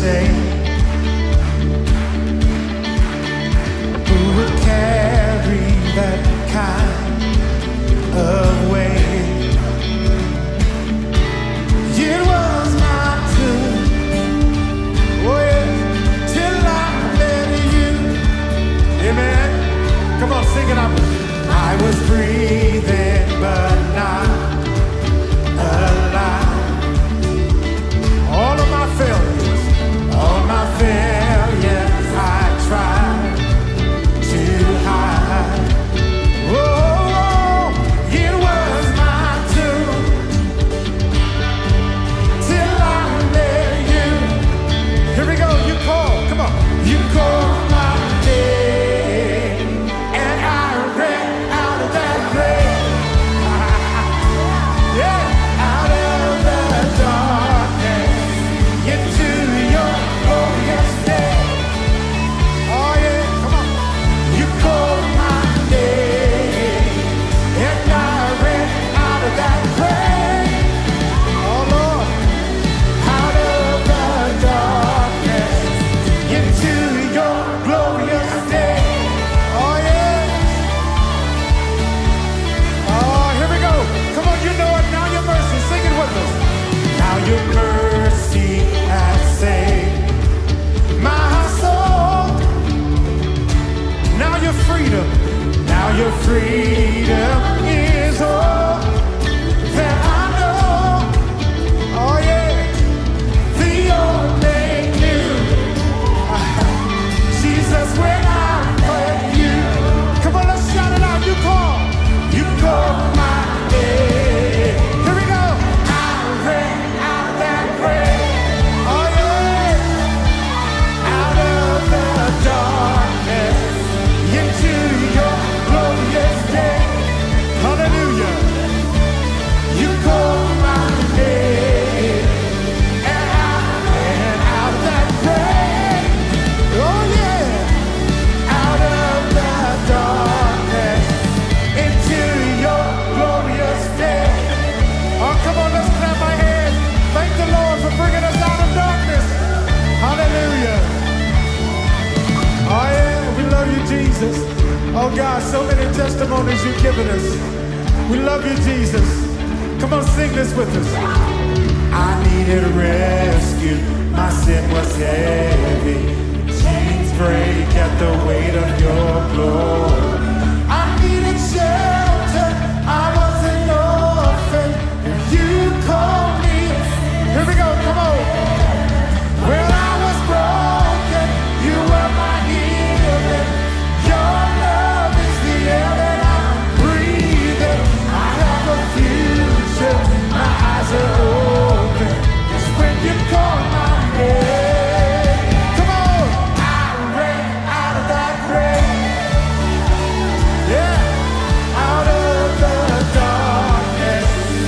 say? Who will carry that kind of weight? It was not to wait till I met you. Amen. Come on, sing it up. I was breathing, but not alive. All of my failures, all my failures, I tried to hide. Oh, it was my doom till I met you. Here we go, you call, come on, you call. Your freedom is all that I know. Oh yeah, the only new Jesus when I met you. Come on, let's shout it out. You call my name. Here we go. I ran out that grave. Oh yeah, out of the darkness into your glorious day. Hallelujah. You call my name, and I ran out of that grave. Oh yeah, out of the darkness into your glorious day. Oh, come on, let's clap our hands. Thank the Lord for bringing us out of darkness. Hallelujah. Oh yeah, we love you, Jesus. Oh God, so many testimonies you've given us. We love you, Jesus. Come on, sing this with us. I needed rescue. My sin was heavy. Chains break at the weight of your glory. I needed shelter. I was an orphan. You called me. Here we go, come on. When I was broken, you were my healer. Eyes are open, it's when you call my name. Come on, I ran out of that grave. Yeah, out of the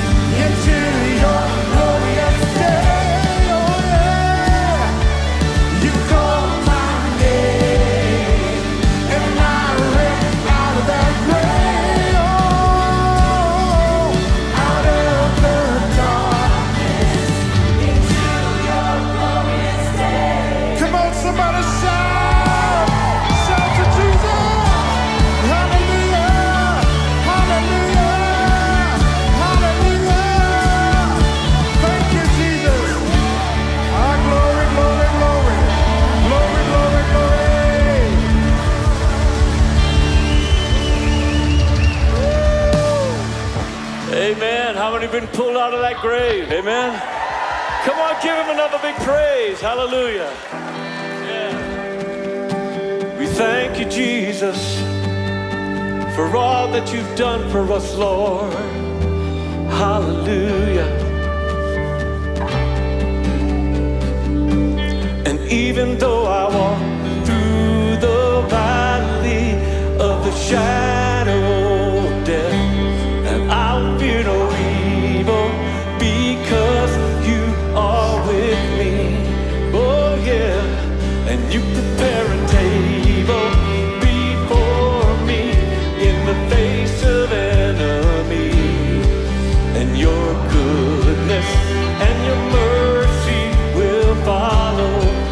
darkness into your glorious day. Oh yeah, you call my name, and I ran out of that grave. Oh, out of the been pulled out of that grave. Amen. Come on, give him another big praise. Hallelujah. Yeah. We thank you, Jesus, for all that you've done for us, Lord. Hallelujah. And even though I walk through the valley of the shadow of death, and I'll fear no because you are with me. Oh yeah, and you prepare a table before me in the face of enemy, and your goodness and your mercy will follow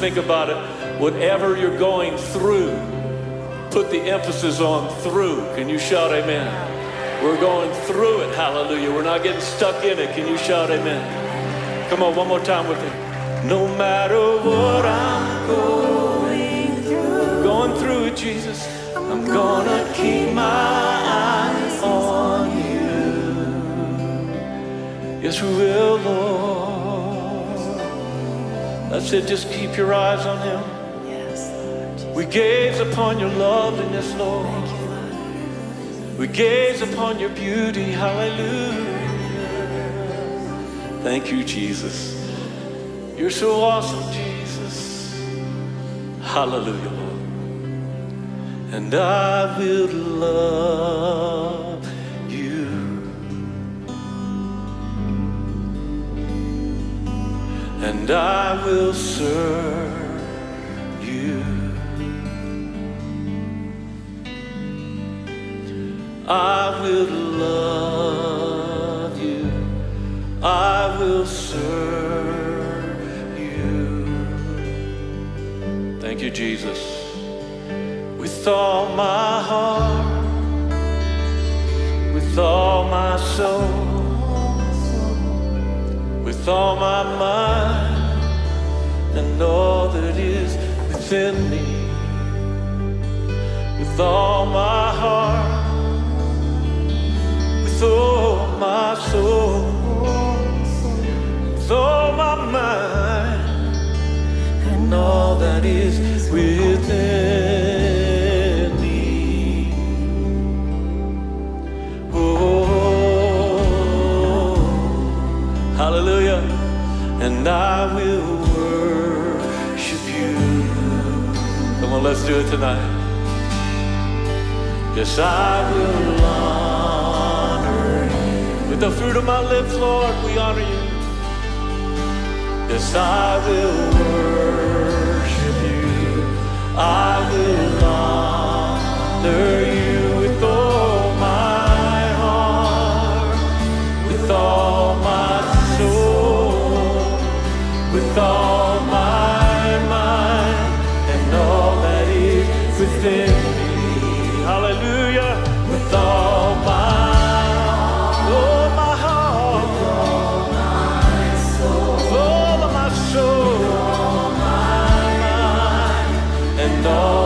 Think about it. Whatever you're going through, put the emphasis on through. Can you shout amen? We're going through it. Hallelujah. We're not getting stuck in it. Can you shout amen? Come on, one more time with me. No matter what I'm going through it, Jesus, I'm gonna keep my eyes on you. Yes, we will, Lord. That's it, just keep your eyes on him. Yes, Lord. We gaze upon your loveliness, Lord. Thank you, we gaze upon your beauty, hallelujah. Thank you, Jesus. You're so awesome, Jesus. Hallelujah, Lord. And I will love you. And I will serve you. I will love you. I will serve you. Thank you, Jesus. With all my heart, with all my soul, with all my mind and all that is within me, with all my heart, with all my soul, with all my mind and all that is within me. Oh, hallelujah. And I will worship you. Come on, let's do it tonight. Yes, I will honor you. With the fruit of my lips, Lord, we honor you. Yes, I will worship you. I will honor you. honor you with all my heart, with all my soul, with all my mind, and all that is within me. Hallelujah. With all my heart, oh my heart, with all my soul, with all of my soul, with all my mind, and all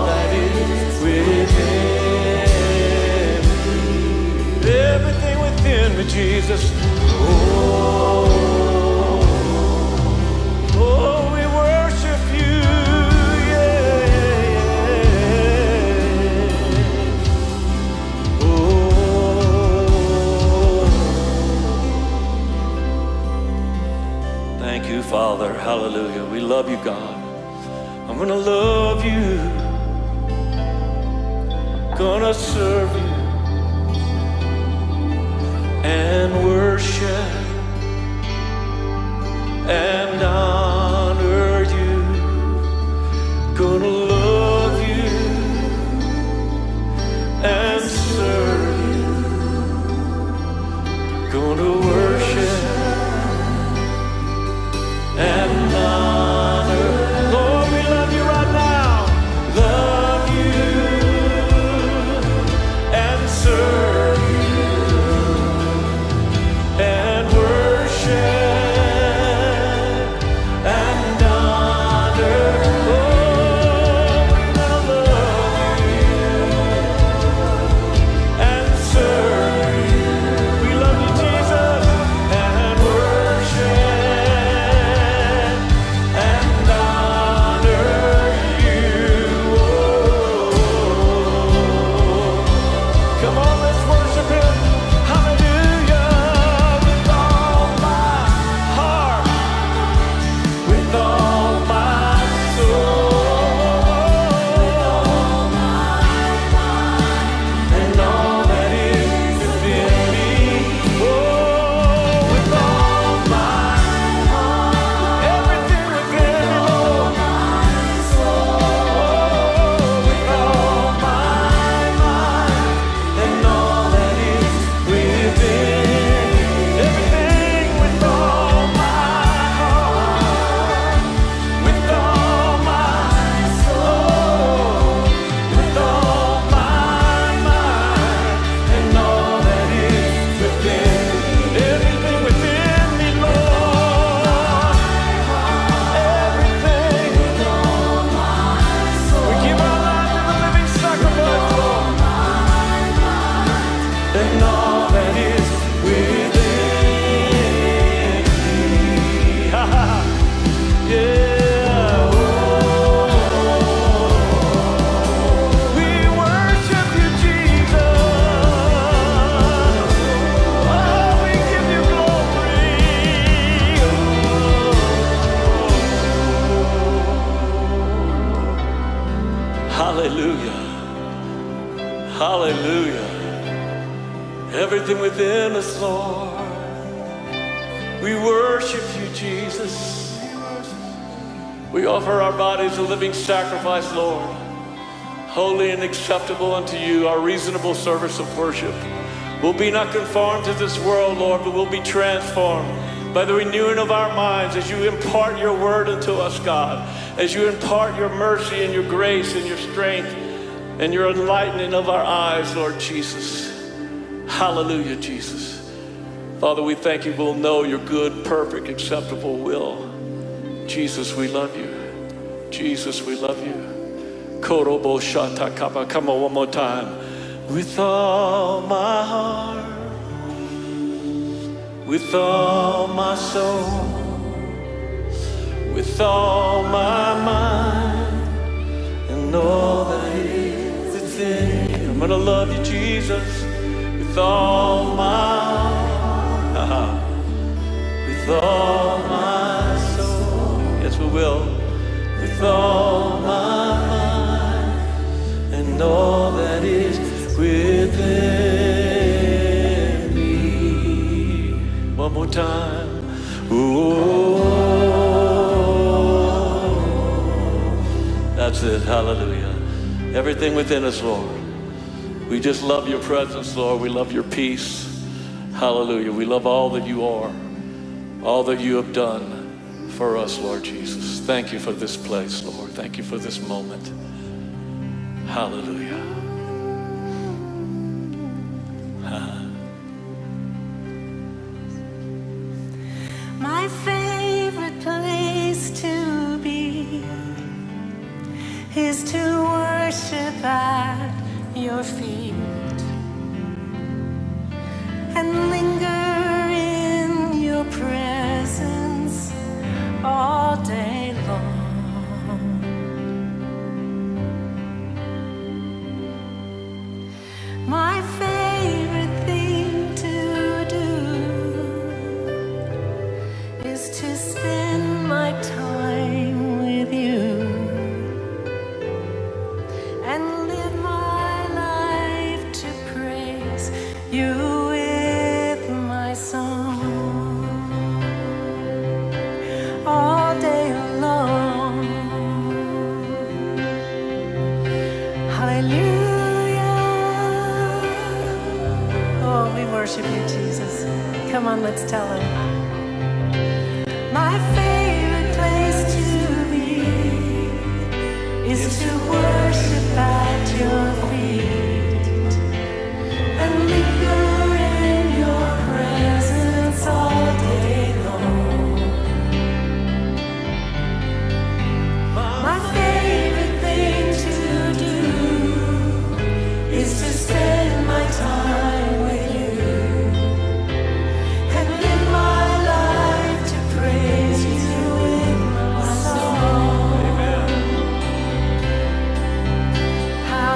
Jesus, oh, we worship you, yeah. Oh, thank you, Father. Hallelujah. We love you, God. I'm gonna love you, gonna serve you, and worship and honor you. Gonna love you and serve you. Gonna worship and honor. Lord, we love you right now. Love you and serve. Everything within us, Lord, we worship you, Jesus. We offer our bodies a living sacrifice, Lord, holy and acceptable unto you, our reasonable service of worship. We'll be not conformed to this world, Lord, but we'll be transformed by the renewing of our minds as you impart your word unto us, God, as you impart your mercy and your grace and your strength and your enlightening of our eyes, Lord Jesus. Hallelujah, Jesus. Father, we thank you. We'll know your good, perfect, acceptable will. Jesus, we love you. Jesus, we love you. Korobo shata kapa. Come on, one more time. With all my heart, with all my soul, with all my mind, and all that is within me. I'm gonna love you, Jesus. With all my heart, with all my soul, yes we will, with all my mind, and all that is within me. One more time. Ooh. That's it, hallelujah. Everything within us, Lord. We just love your presence, Lord. We love your peace. Hallelujah. We love all that you are, all that you have done for us, Lord Jesus. Thank you for this place, Lord. Thank you for this moment. Hallelujah. My favorite place to be is to worship at your feet and linger in your presence all day long. My favorite thing to do is to spend my time with you and live my life to praise you with my song all day long. Hallelujah. Oh, we worship you, Jesus. Come on, let's tell him. My favorite place to be is to worship at your feet and linger in your presence all day long. My favorite thing to do is to spend my time with you and live my life to praise you with my song. How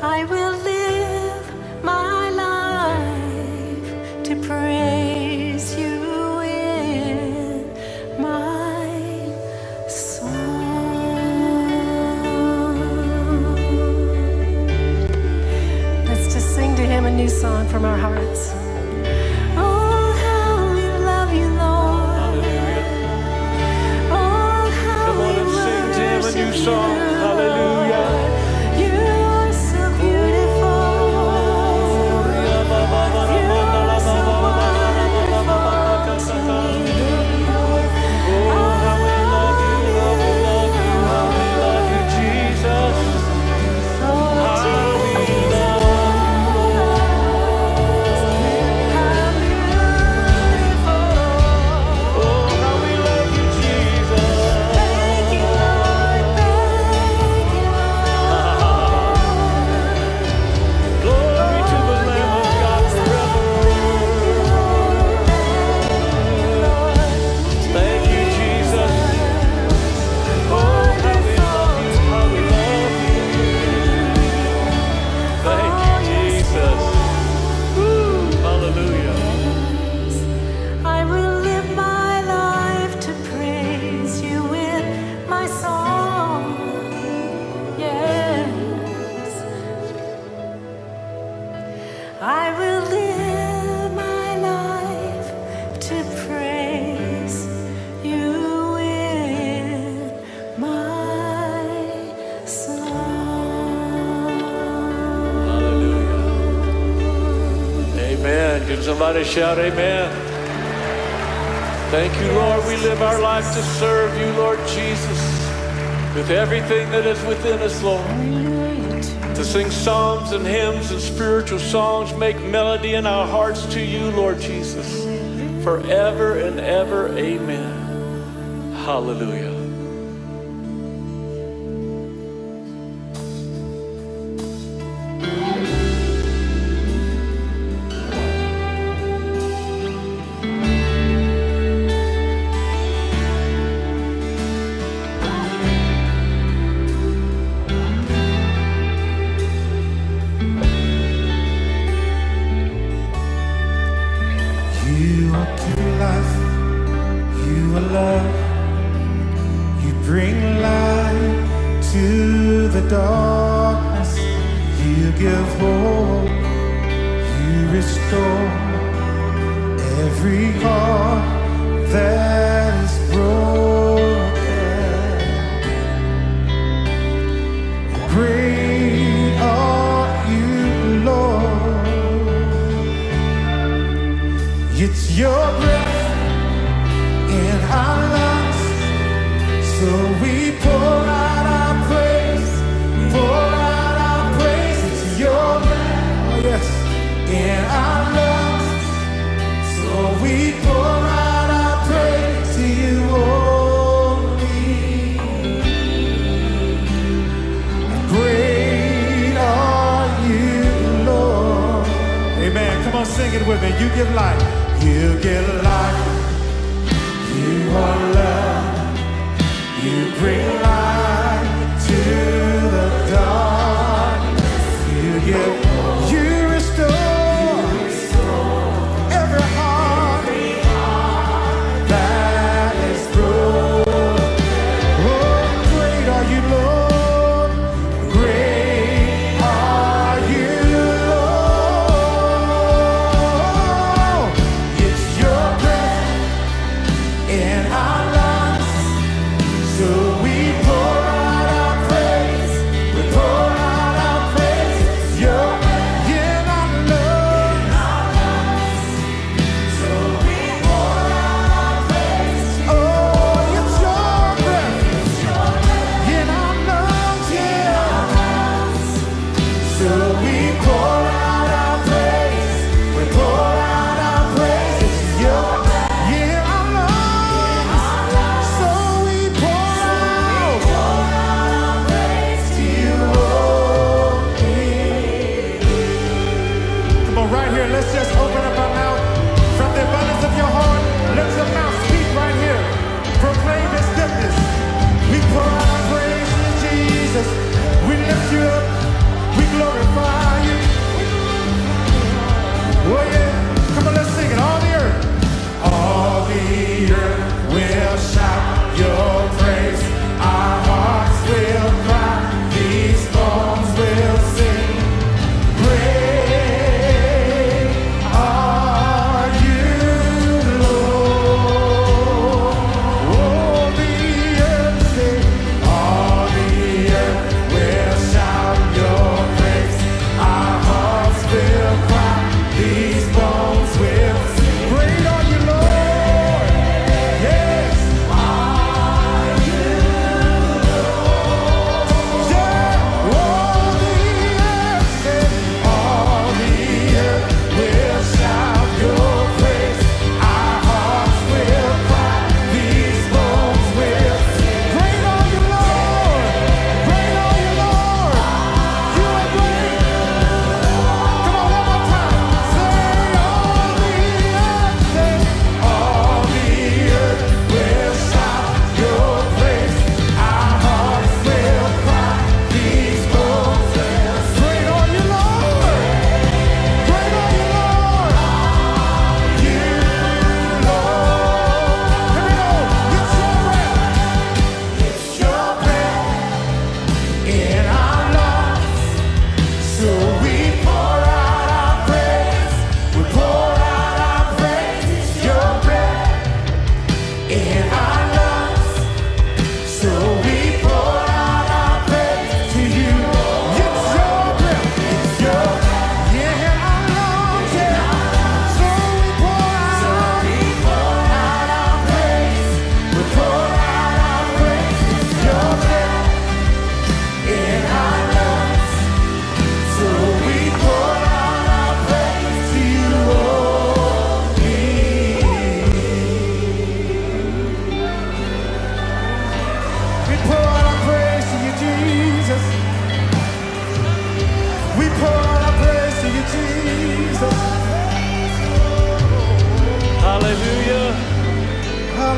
I will live my life to praise you in my song. Let's just sing to him a new song from our hearts. I will live my life to praise you in my song. Hallelujah. Amen. Can somebody shout amen? Thank you, Lord. We live our life to serve you, Lord Jesus, with everything that is within us, Lord. To sing psalms and hymns and spiritual songs, make melody in our hearts to you, Lord Jesus, forever and ever. Amen. Hallelujah. Oh!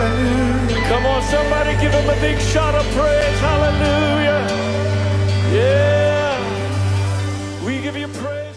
Hallelujah. Come on, somebody give him a big shout of praise. Hallelujah. Yeah. We give you praise.